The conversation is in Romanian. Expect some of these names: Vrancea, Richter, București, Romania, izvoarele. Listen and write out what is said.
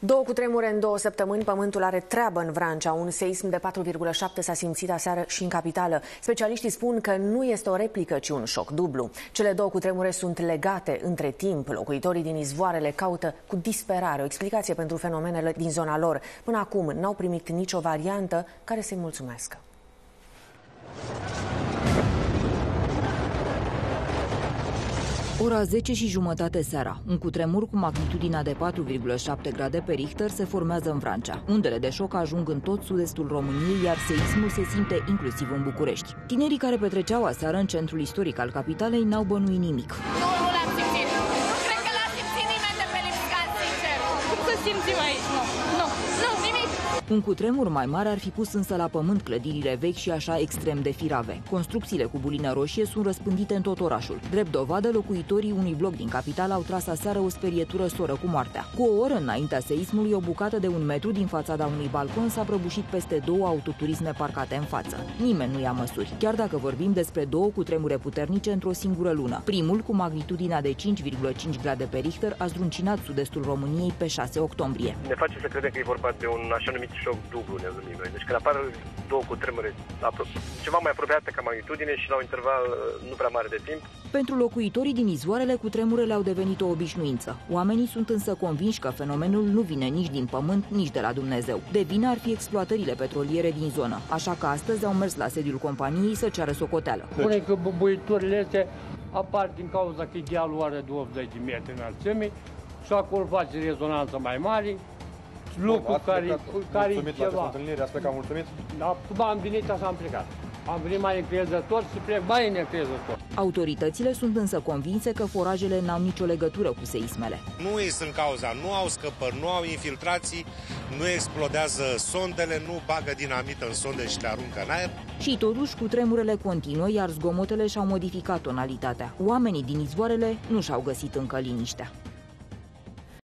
Două cutremure în 2 săptămâni, pământul are treabă în Vrancea. Un seism de 4,7 s-a simțit aseară și în capitală. Specialiștii spun că nu este o replică, ci un șoc dublu. Cele două cutremure sunt legate între timp. Locuitorii din Izvoarele caută cu disperare o explicație pentru fenomenele din zona lor. Până acum n-au primit nicio variantă care să-i mulțumească. Ora 10:30 seara, un cutremur cu magnitudinea de 4,7 grade pe Richter se formează în Vrancea. Undele de șoc ajung în tot sud-estul României, iar seismul se simte inclusiv în București. Tinerii care petreceau aseară în centrul istoric al capitalei n-au bănuit nimic. Nu l-am simțit. Nu cred că l-a simțit nimeni de pe lipscat, sincer. Cum să simțim aici? Nu, nimic. Un cutremur mai mare ar fi pus însă la pământ clădirile vechi și așa extrem de firave. Construcțiile cu bulină roșie sunt răspândite în tot orașul. Drept dovadă, locuitorii unui bloc din capital au tras aseară o sperietură soră cu moartea. Cu o oră înaintea seismului, o bucată de 1 metru din fațada unui balcon s-a prăbușit peste 2 autoturisme parcate în față. Nimeni nu ia măsuri, chiar dacă vorbim despre 2 cutremure puternice într-o singură lună. Primul, cu magnitudinea de 5,5 grade pe Richter, a zdruncinat sud-estul României pe 6 octombrie. Ne face să credem că e vorba de un așa numit șoc dublu, ne numim noi. Deci când apar două cutremure ceva mai apropiate ca magnitudine și la un interval nu prea mare de timp. Pentru locuitorii din Izvoarele, cutremurele au devenit o obișnuință. Oamenii sunt însă convinși că fenomenul nu vine nici din pământ, nici de la Dumnezeu. De vină ar fi exploatările petroliere din zonă, așa că astăzi au mers la sediul companiei să ceară socoteală. Spune că bubuiturile astea apar din cauza că idealul are 20 de metri înălțime și acolo face rezonanță mai mare. Lucru care e ceva. Ați plecat mulțumit? Da, cum am venit, așa am plecat. Am venit mai încrezător și plec mai necrezător. Autoritățile sunt însă convinse că forajele n-au nicio legătură cu seismele. Nu ei sunt cauza, nu au scăpări, nu au infiltrații, nu explodează sondele, nu bagă dinamită în sonde și le aruncă în aer. Și totuși cutremurele continuă, iar zgomotele și-au modificat tonalitatea. Oamenii din Izvoarele nu și-au găsit încă liniștea.